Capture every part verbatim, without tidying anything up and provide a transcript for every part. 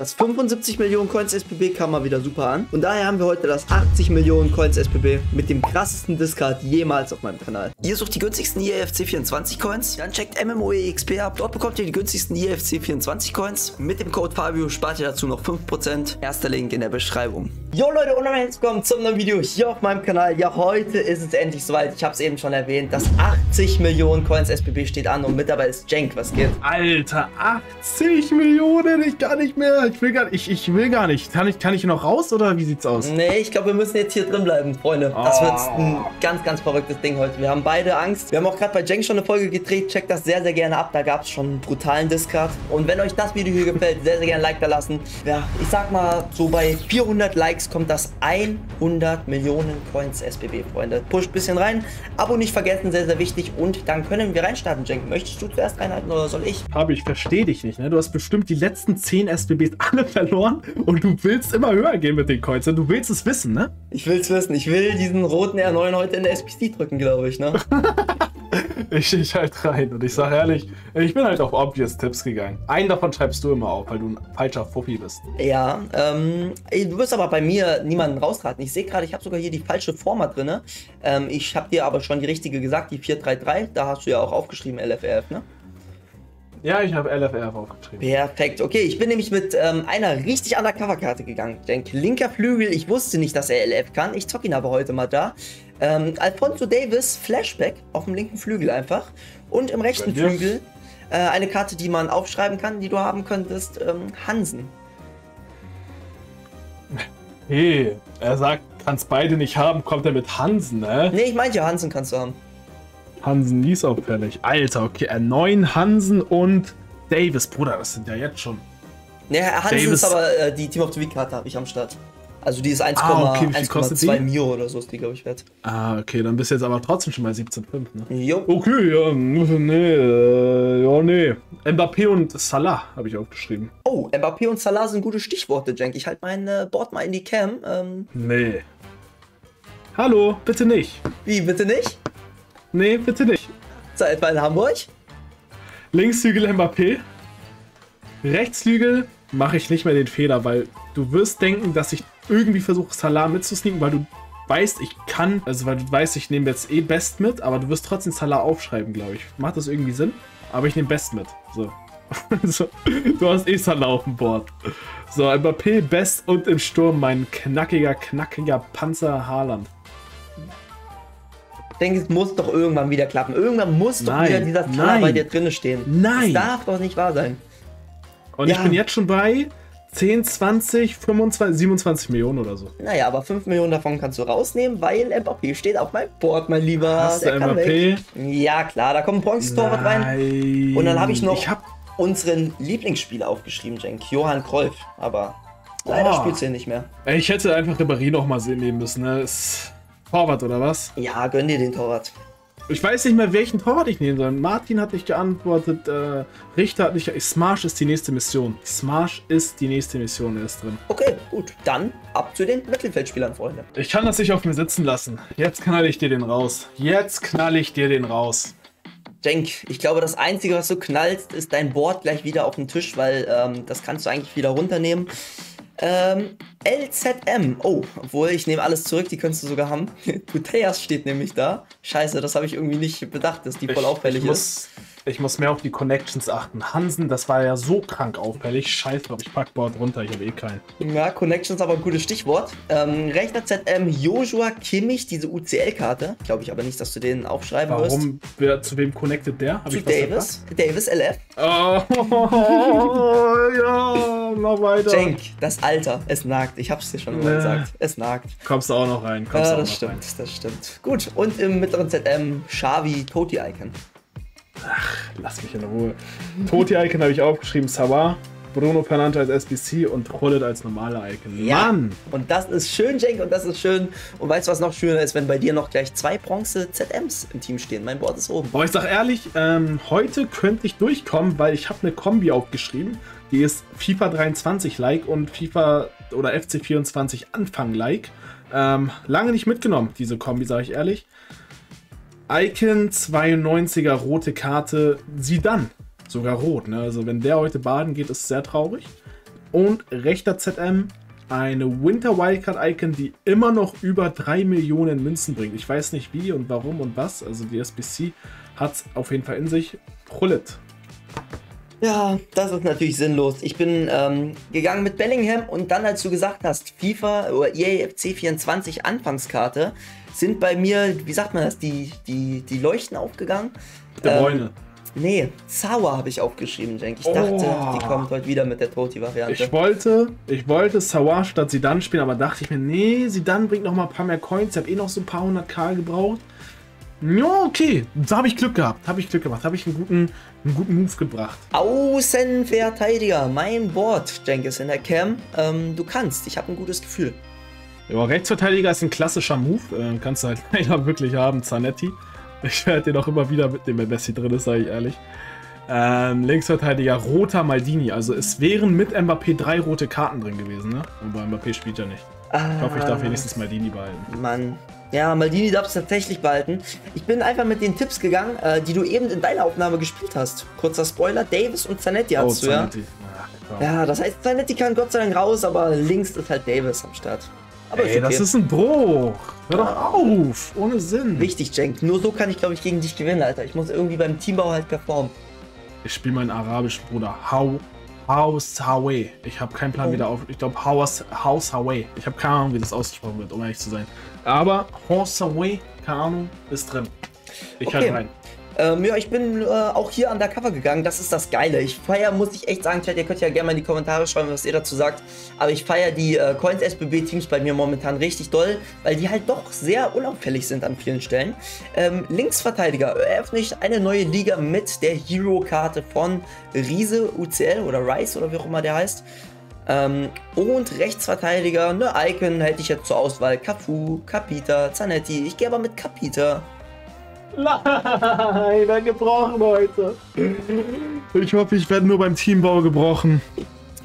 Das fünfundsiebzig Millionen Coins S B B kam mal wieder super an. Und daher haben wir heute das achtzig Millionen Coins S B B mit dem krassesten Discard jemals auf meinem Kanal. Ihr sucht die günstigsten E A F C vierundzwanzig Coins? Dann checkt M M O E X P ab. Dort bekommt ihr die günstigsten E A F C vierundzwanzig Coins. Mit dem Code Fabio spart ihr dazu noch fünf Prozent. Erster Link in der Beschreibung. Yo Leute und herzlich willkommen zum neuen Video hier auf meinem Kanal. Ja, heute ist es endlich soweit. Ich habe es eben schon erwähnt. Das achtzig Millionen Coins S B B steht an und mit dabei ist Cenk. Was geht? Alter, achtzig Millionen? Ich gar nicht mehr. Ich will, gar, ich, ich will gar nicht. Kann ich, kann ich noch raus oder wie sieht's aus? Nee, ich glaube, wir müssen jetzt hier drin bleiben, Freunde. Oh. Das wird ein ganz, ganz verrücktes Ding heute. Wir haben beide Angst. Wir haben auch gerade bei Cenk schon eine Folge gedreht. Checkt das sehr, sehr gerne ab. Da gab es schon einen brutalen Discard. Und wenn euch das Video hier gefällt, sehr, sehr gerne ein Like da lassen. Ja, ich sag mal, so bei vierhundert Likes kommt das hundert Millionen Coins S B B, Freunde. Pusht ein bisschen rein. Abo nicht vergessen, sehr, sehr wichtig. Und dann können wir reinstarten, Cenk. Möchtest du zuerst reinhalten oder soll ich? Habe ich, verstehe dich nicht, ne? Du hast bestimmt die letzten zehn S B Bs alle verloren und du willst immer höher gehen mit den Coins. Du willst es wissen, ne? Ich will es wissen. Ich will diesen roten R neun heute in der S P C drücken, glaube ich, ne? Ich ich halt rein und ich sage ehrlich, ich bin halt auf obvious Tipps gegangen. Einen davon schreibst du immer auf, weil du ein falscher Fuffi bist. Ja, ähm, du wirst aber bei mir niemanden rausraten. Ich sehe gerade, ich habe sogar hier die falsche Format drin. Ähm, ich habe dir aber schon die richtige gesagt, die vier drei drei. Da hast du ja auch aufgeschrieben, L F R F, ne? Ja, ich habe L F R F aufgetrieben. Perfekt. Okay, ich bin nämlich mit ähm, einer richtig Undercover-Karte gegangen. Denk, linker Flügel, ich wusste nicht, dass er L F kann. Ich zocke ihn aber heute mal da. Ähm, Alphonso Davies, Flashback auf dem linken Flügel einfach. Und im rechten Flügel äh, eine Karte, die man aufschreiben kann, die du haben könntest, ähm, Hansen. Hey, er sagt, kannst beide nicht haben, kommt er mit Hansen, ne? Nee, ich meinte ja, Hansen kannst du haben. Hansen ließ auffällig. Alter, okay. R neun, Hansen und Davies. Bruder, das sind ja jetzt schon. Naja, nee, Hansen Davies. Ist aber äh, die Team of the Week-Karte habe ich am Start. Also die ist eins Komma zwei Mio oder so ist die, glaube ich, wert. Ah, okay, dann bist du jetzt aber trotzdem schon mal siebzehn Komma fünf, ne? Jo. Okay, ja, nee, äh, ja, nee. Mbappé und Salah habe ich aufgeschrieben. Oh, Mbappé und Salah sind gute Stichworte, Cenk. Ich halte mein äh, Board mal in die Cam. Ähm. Nee. Hallo, bitte nicht. Wie, bitte nicht? Nee, bitte nicht. Seid ihr etwa in Hamburg? Linkshügel Mbappé. Rechtshügel mache ich nicht mehr den Fehler, weil du wirst denken, dass ich irgendwie versuche, Salah mitzusneaken, weil du weißt, ich kann, also weil du weißt, ich nehme jetzt eh Best mit, aber du wirst trotzdem Salah aufschreiben, glaube ich. Macht das irgendwie Sinn? Aber ich nehme Best mit. So. so. Du hast eh Salah auf dem Board. So, Mbappé, Best und im Sturm mein knackiger, knackiger Panzer Haaland. Ich denke, es muss doch irgendwann wieder klappen. Irgendwann muss doch nein, wieder dieser Salah bei dir drinne stehen. Nein! Das darf doch nicht wahr sein. Und ja. Ich bin jetzt schon bei zehn, zwanzig, fünfundzwanzig, siebenundzwanzig Millionen oder so. Naja, aber fünf Millionen davon kannst du rausnehmen, weil Mbappé steht auf meinem Board, mein Lieber. Hast du Mbappé? Ja, klar, da kommt ein Bronze-Torwart rein. Und dann habe ich noch ich hab... unseren Lieblingsspieler aufgeschrieben, Cenk. Johann Cruyff. Aber leider oh. spielst du ihn nicht mehr. Ich hätte einfach Ribéry noch mal sehen nehmen müssen, ne? Es Torwart oder was? Ja, gönn dir den Torwart. Ich weiß nicht mehr, welchen Torwart ich nehmen soll. Martin hat nicht geantwortet, äh, Richter hat nicht. Smash ist die nächste Mission. Smash ist die nächste Mission, er ist drin. Okay, gut. Dann ab zu den Mittelfeldspielern, Freunde. Ich kann das nicht auf mir sitzen lassen. Jetzt knalle ich dir den raus. Jetzt knalle ich dir den raus. Cenk, ich glaube, das Einzige, was du knallst, ist dein Board gleich wieder auf den Tisch, weil ähm, das kannst du eigentlich wieder runternehmen. Ähm, L Z M. Oh, obwohl, ich nehme alles zurück, die könntest du sogar haben. Dias steht nämlich da. Scheiße, das habe ich irgendwie nicht bedacht, dass die voll ich, auffällig ich ist. Muss, ich muss mehr auf die Connections achten. Hansen, das war ja so krank auffällig. Scheiße, aber ich pack Board runter, ich habe eh keinen. Ja, Connections aber ein gutes Stichwort. Ähm, rechter Z M, Joshua Kimmich, diese U C L-Karte. Glaube ich aber nicht, dass du den aufschreiben wirst. Warum? Wer, zu wem connected der? Hab zu ich Davies. Davies L F. Oh, oh, oh ja, noch weiter. Cenk, das Alter, es nagt. Ich hab's dir schon mal nee. gesagt. Es nagt. Kommst du auch noch rein. Kommst ja, das stimmt, rein. das stimmt. Gut, und im mittleren Z M, Xavi, Toti-Icon. Ach, lass mich in Ruhe. Toti-Icon habe ich aufgeschrieben, Salah, Bruno Fernando als S P C und Hullet als normale Icon. Ja. Mann! Und das ist schön, Cenk, und das ist schön. Und weißt du, was noch schöner ist, wenn bei dir noch gleich zwei Bronze-Z Ms im Team stehen? Mein Board ist oben. Aber ich sag ehrlich, ähm, heute könnte ich durchkommen, weil ich habe eine Kombi aufgeschrieben. Die ist FIFA dreiundzwanzig-like und FIFA oder F C vierundzwanzig-Anfang-like. Ähm, lange nicht mitgenommen, diese Kombi, sage ich ehrlich. Icon, zweiundneunziger, rote Karte, Zidane. Sogar rot, ne? Also wenn der heute baden geht, ist es sehr traurig. und rechter Z M eine Winter Wildcard Icon, die immer noch über drei Millionen Münzen bringt. Ich weiß nicht wie und warum und was. Also die S P C hat es auf jeden Fall in sich. Rullet. Ja, das ist natürlich sinnlos. Ich bin ähm, gegangen mit Bellingham und dann, als du gesagt hast, FIFA oder E A F C vierundzwanzig Anfangskarte, sind bei mir, wie sagt man das, die, die, die Leuchten aufgegangen. Der ähm, Bräune. Nee, Sauer habe ich aufgeschrieben, denke ich. Ich dachte, oh. die kommt heute wieder mit der Toti-Variante. Ich wollte, ich wollte Sauer statt Zidane spielen, aber dachte ich mir, nee, Zidane bringt noch mal ein paar mehr Coins. Ich habe eh noch so ein paar hundert K gebraucht. Ja, okay, da habe ich Glück gehabt, habe ich Glück gemacht, habe ich einen guten, einen guten Move gebracht. Außenverteidiger, mein Board, Cenk ist in der Cam. Ähm, du kannst, ich habe ein gutes Gefühl. Ja, Rechtsverteidiger ist ein klassischer Move, ähm, kannst du halt leider wirklich haben, Zanetti. Ich werde den auch immer wieder mitnehmen, wenn Messi drin ist, sage ich ehrlich. Ähm, Linksverteidiger, roter Maldini, also es wären mit Mbappé drei rote Karten drin gewesen, ne? Wobei Mbappé spielt ja nicht. Ah, ich hoffe, ich darf wenigstens Maldini behalten. Mann. Ja, Maldini darfst du tatsächlich behalten. Ich bin einfach mit den Tipps gegangen, die du eben in deiner Aufnahme gespielt hast. Kurzer Spoiler, Davies und Zanetti hast oh, du, Zanetti. Ja? Ja, das heißt, Zanetti kann Gott sei Dank raus, aber links ist halt Davies am Start. Aber ey, ist okay. Das ist ein Bruch. Hör doch auf, ohne Sinn. Wichtig, Cenk. Nur so kann ich, glaube ich, gegen dich gewinnen, Alter. Ich muss irgendwie beim Teambau halt performen. Ich spiele meinen arabischen Bruder. Hau, Haus, Hawe. Ich habe keinen Plan, oh. wie der auf... Ich glaube, Haus, Haus, Hawe. Ich habe keine Ahnung, wie das ausgesprochen wird, um ehrlich zu sein. Aber Horsaway, keine Ahnung, ist drin. Ich okay. kann rein. Ähm, ja, ich bin äh, auch hier undercover gegangen. Das ist das Geile. Ich feiere, muss ich echt sagen, Chat, ihr könnt ja gerne mal in die Kommentare schreiben, was ihr dazu sagt. Aber ich feiere die äh, Coins S B B-Teams bei mir momentan richtig doll, weil die halt doch sehr unauffällig sind an vielen Stellen. Ähm, Linksverteidiger eröffne ich eine neue Liga mit der Hero-Karte von Riese U C L oder Rice oder wie auch immer der heißt. Ähm, und Rechtsverteidiger, eine Icon hätte ich jetzt zur Auswahl. Cafu, Capita, Zanetti. Ich gehe aber mit Capita. Nein, ich werde gebrochen heute. Ich hoffe, ich werde nur beim Teambau gebrochen.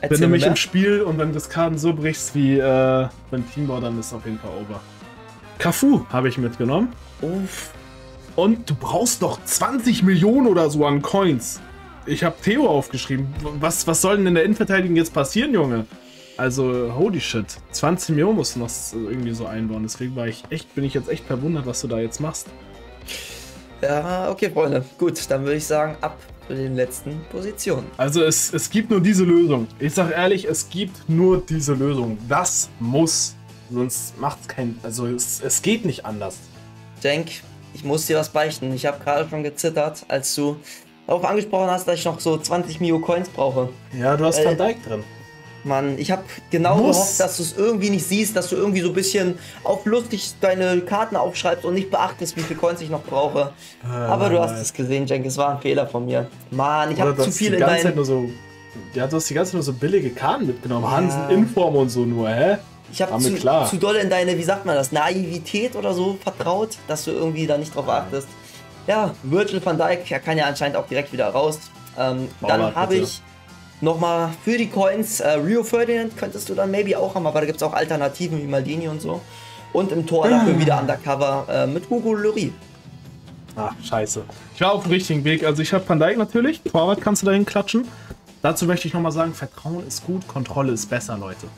Erzähl Wenn du mich mehr. im Spiel und dann das Karten so brichst wie äh, beim Teambau, dann ist es auf jeden Fall over. Cafu habe ich mitgenommen. Uff. Und du brauchst doch zwanzig Millionen oder so an Coins. Ich habe Theo aufgeschrieben. Was, was soll denn in der Innenverteidigung jetzt passieren, Junge? Also, holy shit. zwanzig Millionen musst du noch irgendwie so einbauen. Deswegen war ich echt, bin ich jetzt echt verwundert, was du da jetzt machst. Ja, okay, Freunde. Gut, dann würde ich sagen, ab zu den letzten Positionen. Also, es, es gibt nur diese Lösung. Ich sage ehrlich, es gibt nur diese Lösung. Das muss. Sonst macht es keinen... Also, es, es geht nicht anders. Cenk, ich muss dir was beichten. Ich habe gerade schon gezittert, als du... darauf angesprochen hast, dass ich noch so zwanzig Mio Coins brauche. Ja, du hast Van Dijk drin. Mann, ich habe genau Muss. gehofft, dass du es irgendwie nicht siehst, dass du irgendwie so ein bisschen auf lustig deine Karten aufschreibst und nicht beachtest, wie viel Coins ich noch brauche. Äh, Aber du hast es gesehen, Cenk, es war ein Fehler von mir. Mann, ich habe zu viel in deinen... So, ja, du hast die ganze Zeit nur so billige Karten mitgenommen. Ja. Hansen, Inform und so nur, hä? Ich habe zu, zu doll in deine, wie sagt man das, Naivität oder so vertraut, dass du irgendwie da nicht drauf achtest. Ja, Virgil van Dijk, er kann ja anscheinend auch direkt wieder raus. Ähm, dann habe ich nochmal für die Coins äh, Rio Ferdinand, könntest du dann maybe auch haben, aber da gibt es auch Alternativen wie Maldini und so. Und im Tor ja. dafür wieder Undercover äh, mit Hugo Lloris. Ach, scheiße. Ich war auf dem richtigen Weg. Also ich habe Van Dijk natürlich, Torwart kannst du dahin klatschen. Dazu möchte ich nochmal sagen, Vertrauen ist gut, Kontrolle ist besser, Leute.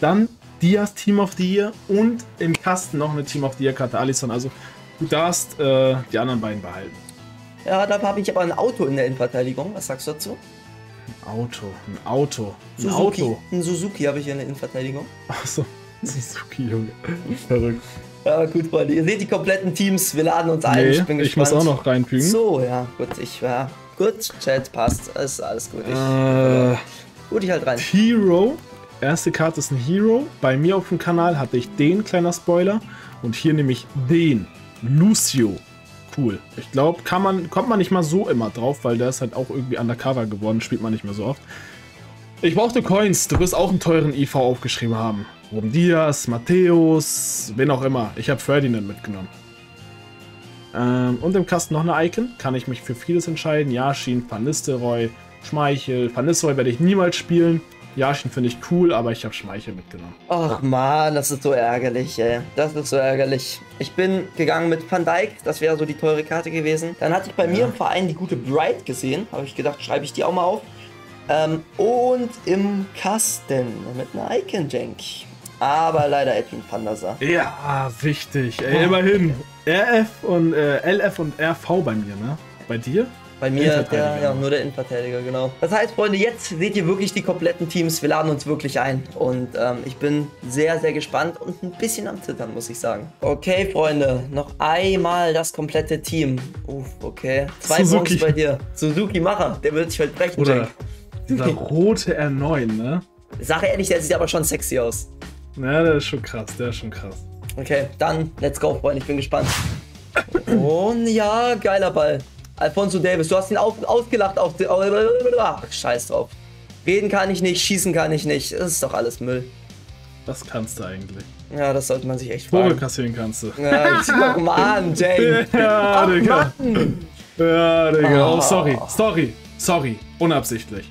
Dann Dias Team of the Year und im Kasten noch eine Team of the Year Karte Alisson. Also du darfst äh, die anderen beiden behalten. Ja, da habe ich aber ein Auto in der Innenverteidigung. Was sagst du dazu? Ein Auto, ein Auto, ein Suzuki. Auto. Ein Suzuki habe ich in der Innenverteidigung. Achso, Suzuki, Junge. Verrückt. Ja, gut, Freunde. Ihr seht die kompletten Teams. Wir laden uns ein. Nee, ich bin gespannt. Ich muss auch noch reinfügen. So, ja, gut. Ich war. Gut, Chat passt. Ist alles gut. Ich, äh, äh, gut, ich halt rein. Hero. Erste Karte ist ein Hero. Bei mir auf dem Kanal hatte ich den, kleiner Spoiler. Und hier nehme ich den. Lucio. Cool. Ich glaube, kann man, kommt man nicht mal so immer drauf, weil der ist halt auch irgendwie undercover geworden, spielt man nicht mehr so oft. Ich brauchte Coins, du wirst auch einen teuren I V aufgeschrieben haben. Ruben Dias, Matthäus, wen auch immer. Ich habe Ferdinand mitgenommen. Ähm, und im Kasten noch eine Icon, kann ich mich für vieles entscheiden. Yashin, Van Nistelrooy, Schmeichel. Van Nistelrooy werde ich niemals spielen. Yashin finde ich cool, aber ich habe Schmeichel mitgenommen. Ach man, das ist so ärgerlich, ey. Das ist so ärgerlich. Ich bin gegangen mit Van Dijk, das wäre so die teure Karte gewesen. Dann hatte ich bei ja. mir im Verein die gute Bright gesehen. Habe ich gedacht, schreibe ich die auch mal auf. Ähm, und im Kasten mit einer Icon-Jank. Aber leider Edwin van der Sar. Ja, wichtig. Ey, immerhin. R F und äh, L F und R V bei mir, ne? Bei dir? Bei mir, der, ja, nur der Innenverteidiger, genau. Das heißt, Freunde, jetzt seht ihr wirklich die kompletten Teams. Wir laden uns wirklich ein. Und ähm, ich bin sehr, sehr gespannt und ein bisschen am Zittern, muss ich sagen. Okay, Freunde, noch einmal das komplette Team. Uff, okay. Zwei Suzuki. Punkte bei dir. Suzuki Macher, der wird sich heute brechen, Jack. Dieser rote R neun, ne? Sag ehrlich, der sieht aber schon sexy aus. Ja, der ist schon krass, der ist schon krass. Okay, dann, let's go, Freunde, ich bin gespannt. Und ja, geiler Ball. Alphonso Davies, du hast ihn auf, ausgelacht auf... Ach, scheiß drauf. Reden kann ich nicht, schießen kann ich nicht. Das ist doch alles Müll. Das kannst du eigentlich. Ja, das sollte man sich echt fragen. Vogel kassieren kannst du. Ja, guck mal an, Jane. Ja, ach, Digga. Mann. Ja, Digga. Oh, sorry, sorry, sorry. Unabsichtlich.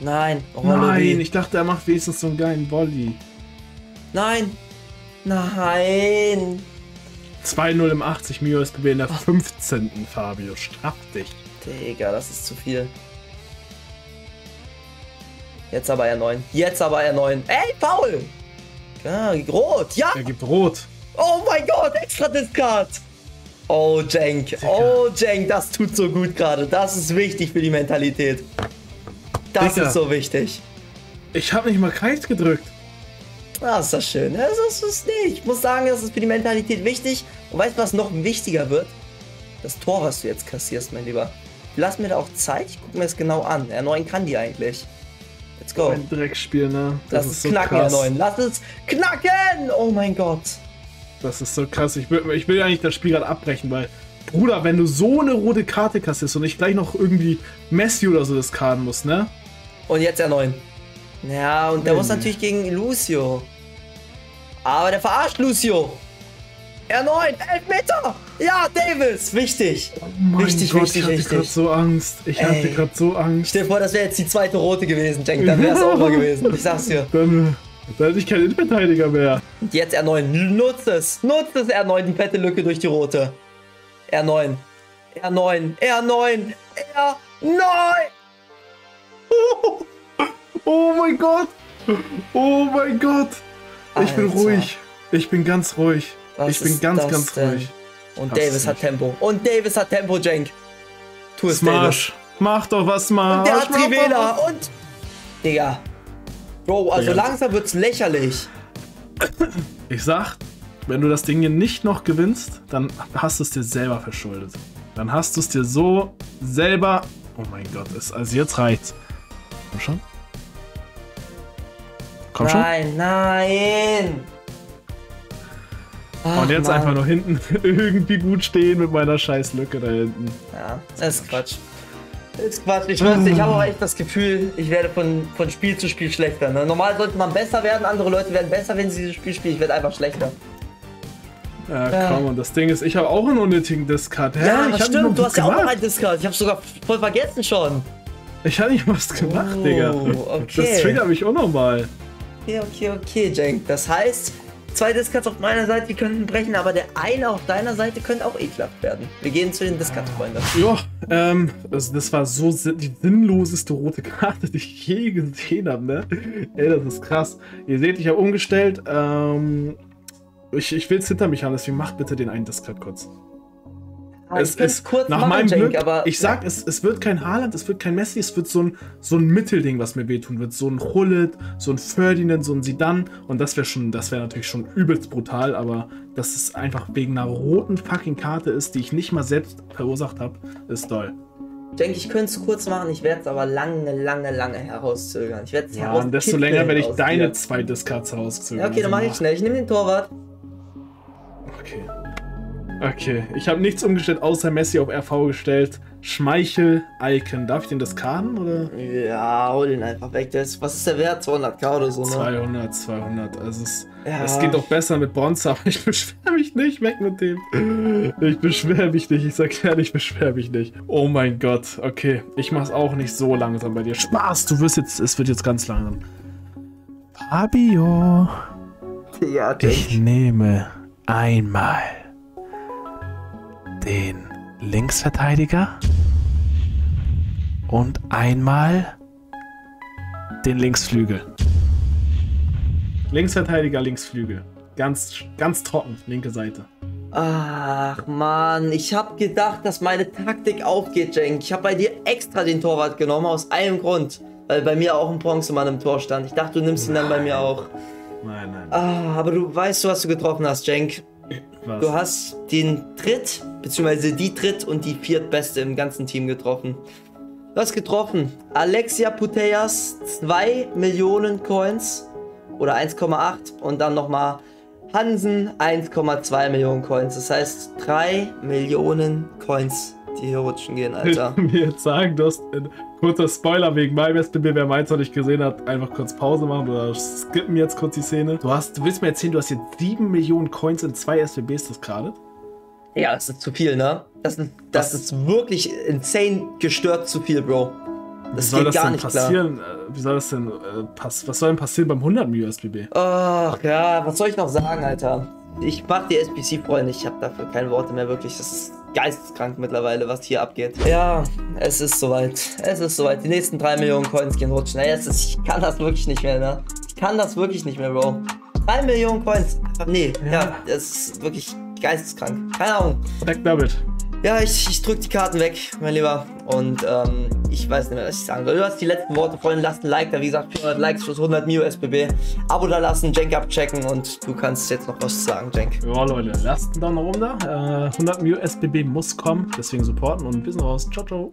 Nein. Oh, nein, ich dachte, er macht wenigstens so einen geilen Volley. Nein. Nein. zwei null im achtzig Mio S B B in der oh. fünfzehnten Fabio, straff dich. Digga, das ist zu viel. Jetzt aber R neun. Jetzt aber R neun. Ey, Paul! Ja, rot, ja! Er gibt rot. Oh mein Gott, extra Discard! Oh, Cenk. Oh, Cenk, das tut so gut gerade. Das ist wichtig für die Mentalität. Das Digga. Ist so wichtig. Ich habe nicht mal Kreis gedrückt. Ah, ist das schön. Das ist es nicht. Ich muss sagen, das ist für die Mentalität wichtig. Und weißt du, was noch wichtiger wird? Das Tor, was du jetzt kassierst, mein Lieber. Lass mir da auch Zeit. Ich gucke mir das genau an. R neun kann die eigentlich. Let's go. Ein Dreckspiel, ne? Das, das ist, ist knacken, so krass. R neun. Lass es knacken! Oh mein Gott. Das ist so krass. Ich will, ich will eigentlich das Spiel gerade abbrechen, weil, Bruder, wenn du so eine rote Karte kassierst und ich gleich noch irgendwie Messi oder so diskarden musst, ne? Und jetzt R neun. Ja, und der nee. muss natürlich gegen Lucio. Aber der verarscht Lucio. R neun, Elfmeter. Ja, Davies, wichtig. Oh mein wichtig, Gott, wichtig, ich hatte gerade so Angst. Ich Ey. hatte gerade so Angst. Stell dir vor, das wäre jetzt die zweite rote gewesen, Cenk. Dann wäre es auch mal gewesen. Ich sag's dir. Dann, dann hätte ich keinen Innenverteidiger mehr. Und jetzt R neun, nutzt es. Nutzt es, R neun, die fette Lücke durch die rote. R neun, R neun, R neun, R neun. Oh. Oh mein Gott! Oh mein Gott! Ich Alter. bin ruhig. Ich bin ganz ruhig. Was ich bin ganz, ganz denn? ruhig. Und Hab's Davies nicht. hat Tempo. Und Davies hat Tempo, Cenk. Tu es, Davies. Mach doch was, Marsch. Und der hat Trivela. Und... Digga. Bro, also Digga. langsam wird's lächerlich. Ich sag, wenn du das Ding hier nicht noch gewinnst, dann hast du es dir selber verschuldet. Dann hast du es dir so selber... Oh mein Gott, also jetzt reicht's. Komm schon. Komm schon. Nein, nein! Ach, und jetzt Mann. einfach nur hinten irgendwie gut stehen mit meiner scheiß Lücke da hinten. Ja, das ist Quatsch. Das ist Quatsch. Ich weiß nicht, ich habe aber echt das Gefühl, ich werde von, von Spiel zu Spiel schlechter. Ne? Normal sollte man besser werden, andere Leute werden besser, wenn sie dieses Spiel spielen. Ich werde einfach schlechter. Ja, ja, komm, und das Ding ist, ich habe auch einen unnötigen Discard. Hä? Ja, ich stimmt, du hast gemacht. ja auch noch einen Discard. Ich habe sogar voll vergessen schon. Ich habe nicht was gemacht, oh, Digga. Okay. Das triggert mich auch nochmal. Okay, okay, okay, Cenk. Das heißt, zwei Discards auf meiner Seite, die könnten brechen, aber der eine auf deiner Seite könnte auch ekelhaft werden. Wir gehen zu den Discards, Freunde. Ja, ähm, das, das war so die sinnloseste rote Karte, die ich je gesehen habe, ne? Ey, das ist krass. Ihr seht, ich habe umgestellt, ähm, ich, ich will es hinter mich haben, deswegen macht bitte den einen Discard kurz. Es ist kurz nach meinem Glück, aber ich sag, ja. es, es wird kein Haaland, es wird kein Messi, es wird so ein, so ein Mittelding, was mir wehtun wird. So ein Hullet, so ein Ferdinand, so ein Zidane. Und das wäre schon, das wäre natürlich schon übelst brutal, aber dass es einfach wegen einer roten fucking Karte ist, die ich nicht mal selbst verursacht habe, ist doll. Ich denke, ich könnte es kurz machen, ich werde es aber lange, lange, lange herauszögern. Ich werde es herauszögern. Und desto länger werde ich deine zwei Discards herauszögern. Ja, okay, dann mache ich schnell. Ich nehme den Torwart. Okay. Okay, ich habe nichts umgestellt, außer Messi auf R V gestellt. Schmeichel, Icon. Darf ich den discarden, oder? Ja, hol den einfach weg. Der ist, was ist der Wert? zweihunderttausend oder so, ne? zweihundert, zweihundert. Also es, ja. es geht doch besser mit Bronze, aber ich beschwere mich nicht. Weg mit dem. Ich beschwere mich nicht. Ich sag ehrlich, ich beschwere mich nicht. Oh mein Gott. Okay, ich mach's auch nicht so langsam bei dir. Spaß, du wirst jetzt, es wird jetzt ganz langsam. Fabio. Ja, okay. Ich nehme einmal den Linksverteidiger Und einmal den Linksflügel. Linksverteidiger, Linksflügel. Ganz, ganz trocken, linke Seite. Ach Mann, ich habe gedacht, dass meine Taktik aufgeht, Cenk. Ich habe bei dir extra den Torwart genommen, aus einem Grund. Weil bei mir auch ein Bronzemann im Tor stand. Ich dachte, du nimmst ihn nein. dann bei mir auch. Nein, nein. Ah, aber du weißt, was du getroffen hast, Cenk. Was? Du hast den dritt, beziehungsweise die dritt und die viertbeste im ganzen Team getroffen. Du hast getroffen. Alexia Putellas, zwei Millionen Coins oder eins Komma acht und dann nochmal Hansen, eins Komma zwei Millionen Coins. Das heißt, drei Millionen Coins, die hier rutschen gehen, Alter. Ich will mir jetzt sagen, du hast ein kurzer Spoiler wegen meinem S B B, wer meins noch nicht gesehen hat, einfach kurz Pause machen oder skippen jetzt kurz die Szene. Du, hast, du willst mir erzählen, du hast jetzt sieben Millionen Coins in zwei S B Bs, das gerade? Ja, das ist zu viel, ne? Das, das, das ist wirklich insane gestört zu viel, Bro. Das soll geht das gar denn nicht passieren? Klar. Wie soll das denn äh, pass was soll denn passieren beim hundert Millionen S B B? Ach ja, was soll ich noch sagen, Alter? Ich mach die S P C, Freunde, ich habe dafür keine Worte mehr, wirklich. Das ist geisteskrank mittlerweile, was hier abgeht. Ja, es ist soweit. Es ist soweit. Die nächsten drei Millionen Coins gehen rutschen. Ey, es ist, ich kann das wirklich nicht mehr, ne? Ich kann das wirklich nicht mehr, Bro. drei Millionen Coins. Nee, ja, ja, das ist wirklich geisteskrank. Keine Ahnung. Weg damit. Ja, ich, ich drück die Karten weg, mein Lieber. Und ähm, ich weiß nicht mehr, was ich sagen soll. Du hast die letzten Worte, Freunde. Lasst ein Like da. Wie gesagt, vierhundert Likes plus hundert Mio S B B. Abo da lassen, Cenk abchecken. Und du kannst jetzt noch was sagen, Cenk. Ja, Leute, lasst einen Daumen nach oben da. Äh, hundert Mio S B B muss kommen. Deswegen supporten und wir sind raus. Ciao, ciao.